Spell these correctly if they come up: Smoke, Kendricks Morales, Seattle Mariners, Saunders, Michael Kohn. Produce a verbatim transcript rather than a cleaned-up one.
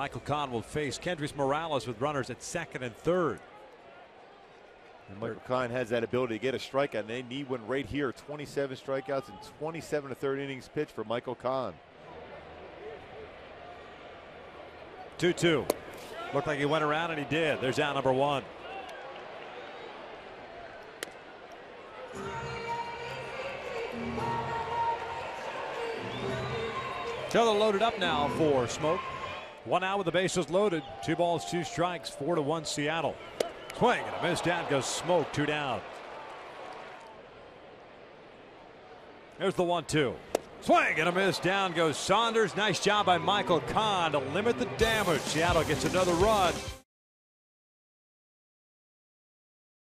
Michael Kohn will face Kendricks Morales with runners at second and third. And Michael Kohn has that ability to get a strikeout, and they need one right here. twenty-seven strikeouts and twenty-seven to third innings pitch for Michael Kohn. two two. Looked like he went around, and he did. There's out number one. Teller loaded up now for Smoke. One out with the bases loaded. Two balls, two strikes, four to one Seattle. Swing and a miss, down goes Smoke, two down. Here's the one two. Swing and a miss, down goes Saunders. Nice job by Michael Kohn to limit the damage. Seattle gets another run.